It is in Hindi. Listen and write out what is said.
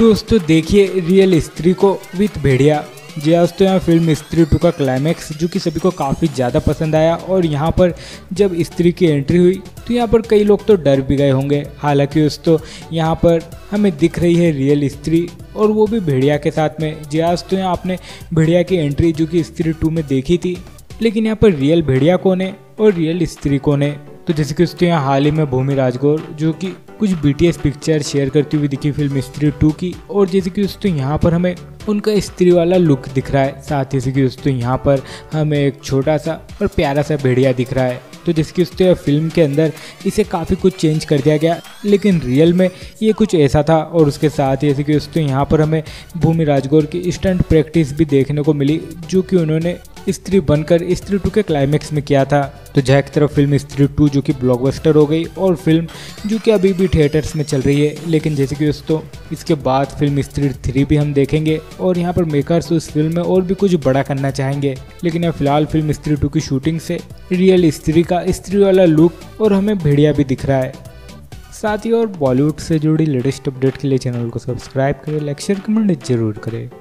दोस्तों देखिए रियल स्त्री को विथ भेड़िया। जी आज तो यहाँ फिल्म स्त्री 2 का क्लाइमैक्स जो कि सभी को काफ़ी ज़्यादा पसंद आया। और यहाँ पर जब स्त्री की एंट्री हुई तो यहाँ पर कई लोग तो डर भी गए होंगे। हालांकि दोस्तों यहाँ पर हमें दिख रही है रियल स्त्री और वो भी भेड़िया के साथ में। जी आज तो यहाँ आपने भेड़िया की एंट्री जो कि स्त्री 2 में देखी थी, लेकिन यहाँ पर रियल भेड़िया कौन है और रियल स्त्री कौन है? तो जैसे कि दोस्तों यहाँ हाल ही में भूमि राजगौर जो कि कुछ बीटीएस पिक्चर शेयर करती हुई दिखी फिल्म स्त्री 2 की। और जैसे कि दोस्तों यहाँ पर हमें उनका स्त्री वाला लुक दिख रहा है। साथ ही कि दोस्तों यहाँ पर हमें एक छोटा सा और प्यारा सा भेड़िया दिख रहा है। तो जैसे कि दोस्तों फिल्म के अंदर इसे काफ़ी कुछ चेंज कर दिया गया, लेकिन रियल में ये कुछ ऐसा था। और उसके साथ जैसे कि दोस्तों यहाँ पर हमें भूमि राजगौर की स्टंट प्रैक्टिस भी देखने को मिली जो कि उन्होंने स्त्री बनकर स्त्री 2 के क्लाइमैक्स में किया था। तो जहाँ एक तरफ फिल्म स्त्री 2 जो कि ब्लॉकबस्टर हो गई और फिल्म जो कि अभी भी थिएटर्स में चल रही है, लेकिन जैसे कि दोस्तों इसके बाद फिल्म स्त्री 3 भी हम देखेंगे। और यहाँ पर मेकर्स उस फिल्म में और भी कुछ बड़ा करना चाहेंगे, लेकिन यह फिलहाल फिल्म स्त्री 2 की शूटिंग से रियल स्त्री का स्त्री वाला लुक और हमें भेड़िया भी दिख रहा है। साथ ही और बॉलीवुड से जुड़ी लेटेस्ट अपडेट के लिए चैनल को सब्सक्राइब करें, लाइक शेयर कमेंट जरूर करें।